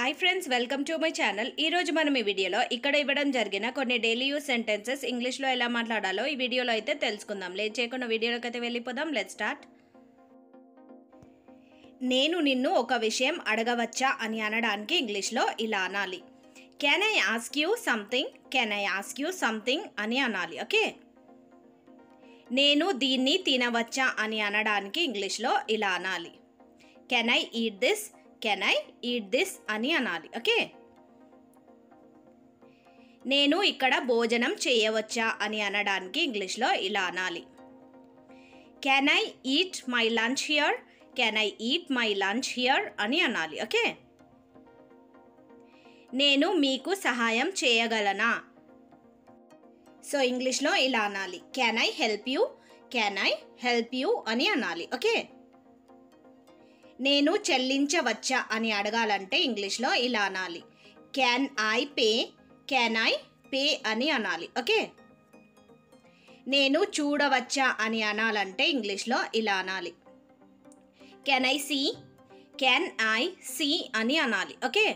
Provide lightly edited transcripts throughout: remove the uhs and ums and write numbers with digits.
High friends welcome to my channel मन video इकड़ इव्वडं जरिगिन कोन्नि डेली यूज सेंटेंसेस इंग्लिश लो एला माट्लाडालो ई वीडियोलो अयिते तेलुसुकुंदाम। लेट चेयकुंडा वीडियोलोकी अयिते वेल्लिपोदाम। Let's start. नेनु निन्नु ओक विषयं अडगवच्चा अनि अनडानिकि इंग्लिश लो इला अनाली। Can I ask you something, can I ask you something अनि अनाली। ओके, नेनु दीन्नि तिनवच्चा अनि अनडानिकि इंग्लिश लो इला अनाली। Can I eat this, can I eat this అని అనాలి। ఓకే, నేను ఇక్కడ భోజనం చేయవచ్చా అని అనడానికి ఇంగ్లీష్ లో ఇలా అనాలి। Can I eat my lunch here, can I eat my lunch here అని అనాలి। ఓకే, నేను మీకు సహాయం చేయగలనా, సో ఇంగ్లీష్ లో ఇలా అనాలి। Can I help you, can I help you అని అనాలి। ఓకే, నేను చెల్లించవచ్చా అని అడగాలంటే ఇంగ్లీష్ లో ఇలా అనాలి। Can I pay, can I pay అని అనాలి। ఓకే, నేను చూడవచ్చా అని అనాలంటే ఇంగ్లీష్ లో ఇలా అనాలి। Can I see, can I see అని అనాలి। ఓకే,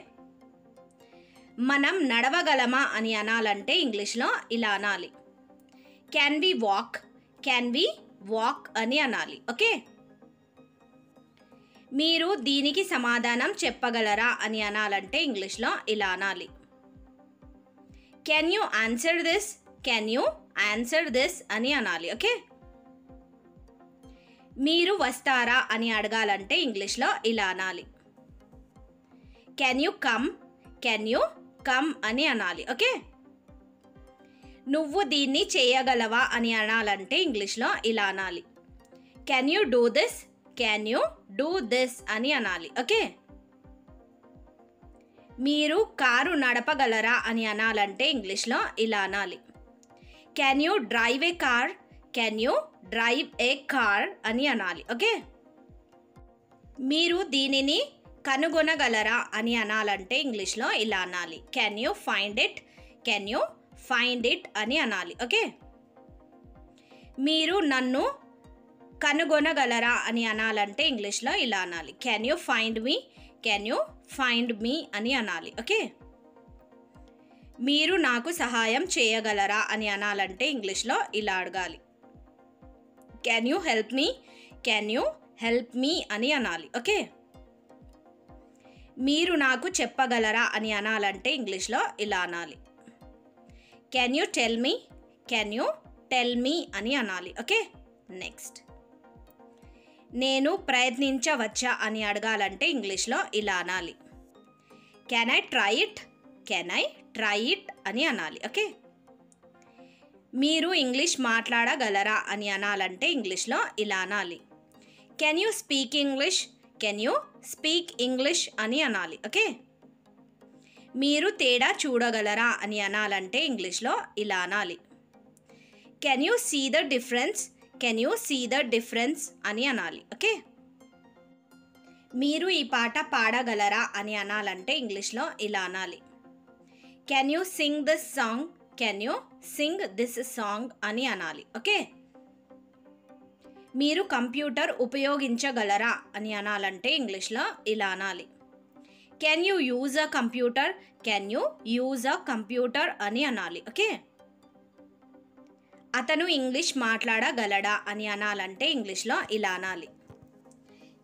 మనం నడవగలమా అని అనాలంటే ఇంగ్లీష్ లో ఇలా అనాలి। Can we walk, can we walk అని అనాలి। ఓకే, మీరు దీనికి సమాధానం చెప్పగలరా అని అనాలంటే ఇంగ్లీష్ లో ఇలా అనాలి। Can you answer this, can you answer this అని అనాలి। ఓకే, మీరు వస్తారా అని అడగాలంటే ఇంగ్లీష్ లో ఇలా అనాలి। Can you come, can you come అని అనాలి। ఓకే, నువ్వు దీన్ని చేయగలవా అని అనాలంటే ఇంగ్లీష్ లో ఇలా అనాలి। Can you do this, can you do this అని అనాలి। ఓకే, మీరు కారు నడపగలరా అని అనాలంటే ఇంగ్లీష్ లో ఇలా అనాలి। Can you drive a car, can you drive a car అని అనాలి। ఓకే, మీరు దీనిని కనుగొనగలరా అని అనాలంటే ఇంగ్లీష్ లో ఇలా అనాలి। Can you find it, can you find it అని అనాలి। ఓకే, మీరు నన్ను కనుగొనగలరా అని అనాలంటే ఇంగ్లీష్ లో ఇలా అనాలి। Can you find me, can you find me అని అనాలి। ఓకే, మీరు నాకు సహాయం చేయగలరా అని అనాలంటే ఇంగ్లీష్ లో ఇలా అడగాలి। Can you help me, can you help me అని అనాలి। ఓకే, మీరు నాకు చెప్పగలరా అని అనాలంటే ఇంగ్లీష్ లో ఇలా అనాలి। Can you tell me, can you tell me అని అనాలి। ఓకే, నెక్స్ట్ నేను ప్రయత్నించవచ్చా అని అడగాలంటే ఇంగ్లీష్ లో ఇలా అనాలి। Can I try it, can I try it అని అనాలి। ఓకే, మీరు ఇంగ్లీష్ మాట్లాడగలరా అని అనాలంటే ఇంగ్లీష్ లో ఇలా అనాలి। Can you speak English, can you speak English అని అనాలి। ఓకే, మీరు తేడా చూడగలరా అని అనాలంటే ఇంగ్లీష్ లో ఇలా అనాలి। Can you see the difference, can you see the difference అని అనాలి। ఓకే, మీరు ఈ పాట పాడగలరా అని అనాలంటే ఇంగ్లీష్లో ఇలా అనాలి। Can you sing this song, can you sing this song అని అనాలి। ఓకే, మీరు కంప్యూటర్ ఉపయోగించగలరా అని అనాలంటే ఇంగ్లీష్లో ఇలా అనాలి। Can you use a computer, can you use a computer అని అనాలి। ఓకే, అతను ఇంగ్లీష్ మాట్లాడగలడా అని అనాలంటే ఇంగ్లీష్లో ఇలా అనాలి।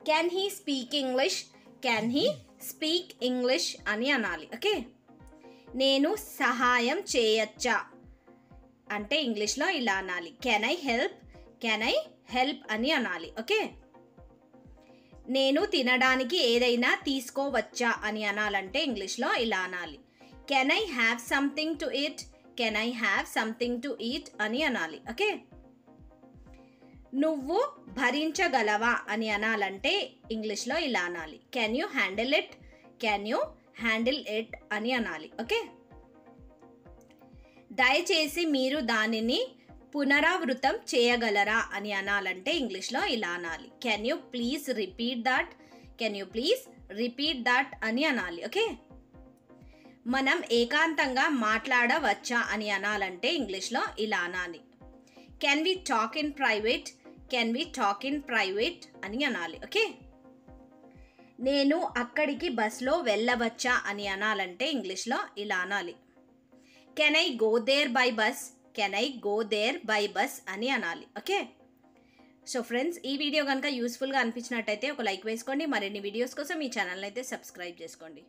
Can he speak English, can he speak English అని అనాలి। ఓకే, నేను సహాయం చేయొచ్చా అంటే ఇంగ్లీష్లో ఇలా అనాలి। Can I help, can I help అని అనాలి। ఓకే, నేను తినడానికి ఏదైనా తీసుకోవచ్చా అని అనాలంటే ఇంగ్లీష్లో ఇలా అనాలి। Can I have something to eat, can I have something to eat అని అనాలి। ఓకే, నువ్వు భరించగలవా అని అనాలంటే ఇంగ్లీష్లో ఇలా అనాలి। Can you handle it, can you handle it అని అనాలి। ఓకే, దయచేసి మీరు దానిని పునరావృతం చేయగలరా అని అనాలంటే ఇంగ్లీష్లో ఇలా అనాలి। Can you please repeat that, can you please repeat that అని అనాలి। ఓకే, మనం ఏకాంతంగా మాట్లాడవచ్చా అని అనాలంటే ఇంగ్లీష్లో ఇలా అనాలి। Can we talk in private, can we talk in private అని అనాలి। ఓకే, నేను అక్కడికి బస్లో వెళ్ళవచ్చా అని అనాలంటే ఇంగ్లీష్లో ఇలా అనాలి. Can I go there by bus, can I go there by bus అని అనాలి. ఓకే సో ఫ్రెండ్స్, ఈ వీడియో కనుక యూస్ఫుల్గా అనిపించినట్టయితే ఒక లైక్ వేసుకోండి. మరిన్ని వీడియోస్ కోసం ఈ ఛానల్ అయితే సబ్స్క్రైబ్ చేసుకోండి.